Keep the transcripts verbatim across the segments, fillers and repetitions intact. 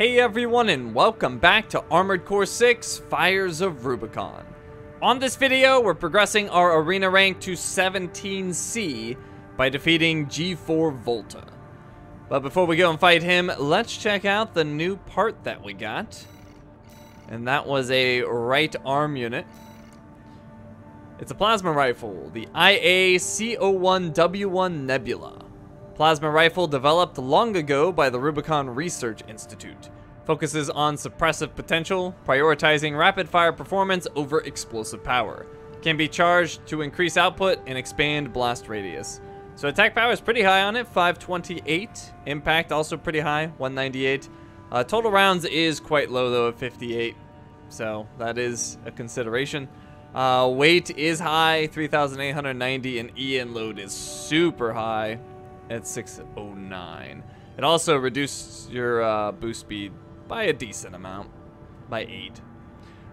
Hey everyone, and welcome back to Armored Core six, Fires of Rubicon. On this video, we're progressing our arena rank to seventeen C by defeating G four Volta. But before we go and fight him, let's check out the new part that we got. And that was a right arm unit. It's a plasma rifle, the I A C zero one W one Nebula. Plasma rifle developed long ago by the Rubicon Research Institute. Focuses on suppressive potential, prioritizing rapid-fire performance over explosive power. Can be charged to increase output and expand blast radius. So attack power is pretty high on it, five twenty-eight. Impact also pretty high, one ninety-eight. Uh, total rounds is quite low though, at fifty-eight. So that is a consideration. Uh, weight is high, three thousand eight hundred ninety, and E N load is super high at six oh nine. It also reduces your uh, boost speed by a decent amount, by eight.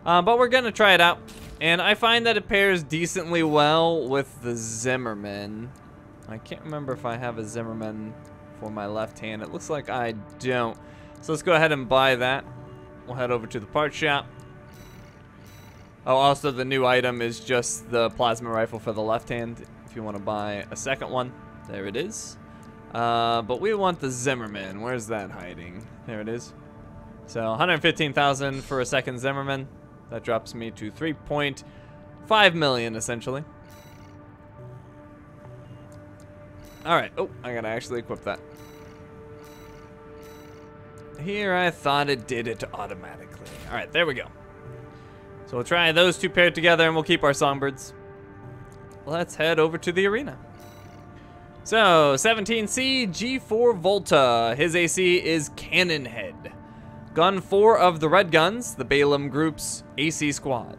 Uh, but we're gonna try it out, and I find that it pairs decently well with the Zimmerman. I can't remember if I have a Zimmerman for my left hand. It looks like I don't. So let's go ahead and buy that. We'll head over to the part shop. Oh, also the new item is just the plasma rifle for the left hand. If you wanna buy a second one, there it is. Uh, but we want the Zimmerman. Where's that hiding? There it is. So one hundred fifteen thousand for a second Zimmerman. That drops me to three point five million essentially. All right. Oh, I gotta actually equip that. Here, I thought it did it automatically. All right, there we go. So we'll try those two paired together, and we'll keep our songbirds. Let's head over to the arena. So, seventeen C, G four Volta. His A C is Cannonhead. Gun four of the Red Guns, the Balaam Group's A C squad.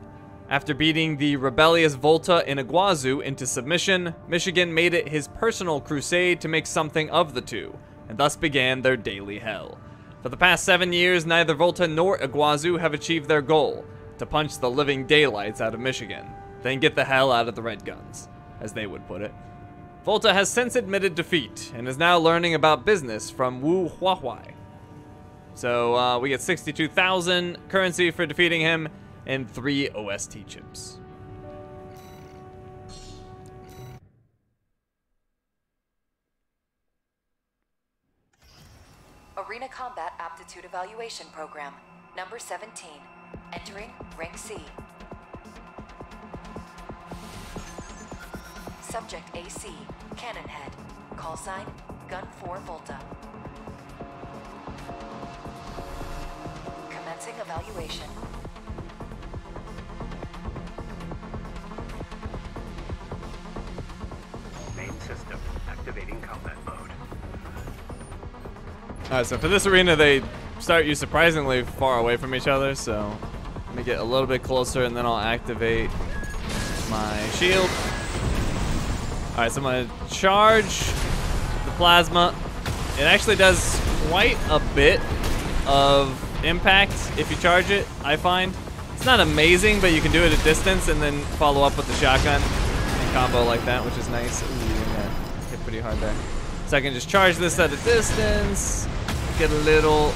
After beating the rebellious Volta in Iguazu into submission, Michigan made it his personal crusade to make something of the two, and thus began their daily hell. For the past seven years, neither Volta nor Iguazu have achieved their goal, to punch the living daylights out of Michigan, then get the hell out of the Red Guns, as they would put it. Volta has since admitted defeat, and is now learning about business from Wu Huahui. So, uh, we get sixty-two thousand currency for defeating him, and three O S T chips. Arena Combat Aptitude Evaluation Program, number seventeen, entering Rank C. Subject A C, Cannonhead, call sign, Gun four Volta. Commencing evaluation. Main system, activating combat mode. Alright, so for this arena, they start you surprisingly far away from each other, so let me get a little bit closer and then I'll activate my shield. Alright, so I'm going to charge the plasma. It actually does quite a bit of impact if you charge it, I find. It's not amazing, but you can do it at distance and then follow up with the shotgun and combo like that, which is nice. Ooh, yeah, hit pretty hard there. So I can just charge this at a distance, get a little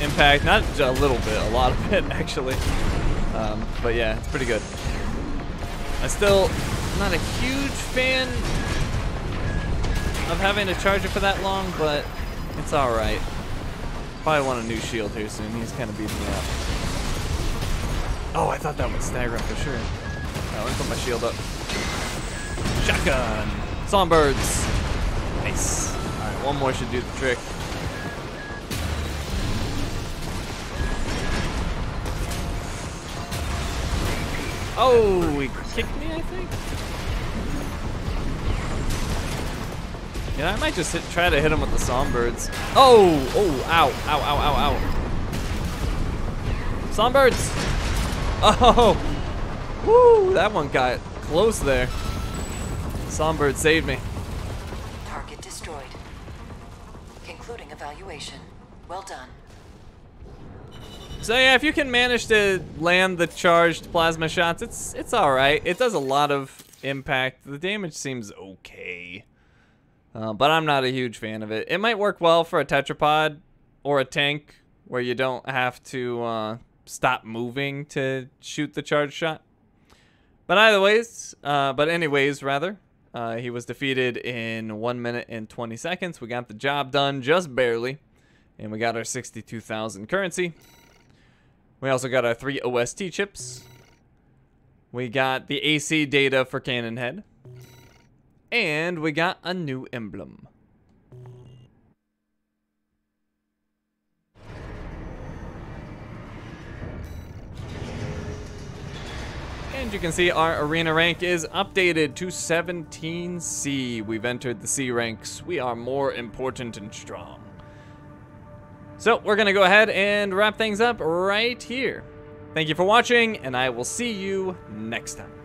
impact. Not a little bit, a lot of it, actually. Um, but yeah, it's pretty good. I still... I'm not a huge fan of having to charge it for that long, but it's alright. Probably want a new shield here soon. He's kind of beating me up. Oh, I thought that would stagger him for sure. Alright, let me put my shield up. Shotgun! Songbirds! Nice. Alright, one more should do the trick. Oh, he kicked me, I think? Yeah, I might just hit, try to hit him with the songbirds. Oh, oh, ow, ow, ow, ow, ow. Songbirds! Oh, woo, that one got close there. Songbird saved me. Target destroyed. Concluding evaluation. Well done. So yeah, if you can manage to land the charged plasma shots, it's it's all right. It does a lot of impact. The damage seems okay, uh, but I'm not a huge fan of it. It might work well for a tetrapod or a tank where you don't have to uh, stop moving to shoot the charge shot. But either ways, uh, but anyways, rather, uh, he was defeated in one minute and twenty seconds. We got the job done just barely, and we got our sixty-two thousand currency. We also got our three O S T chips. We got the A C data for Cannonhead, and we got a new emblem. And you can see our arena rank is updated to seventeen C. We've entered the C ranks. We are more important and strong. So we're going to go ahead and wrap things up right here. Thank you for watching, and I will see you next time.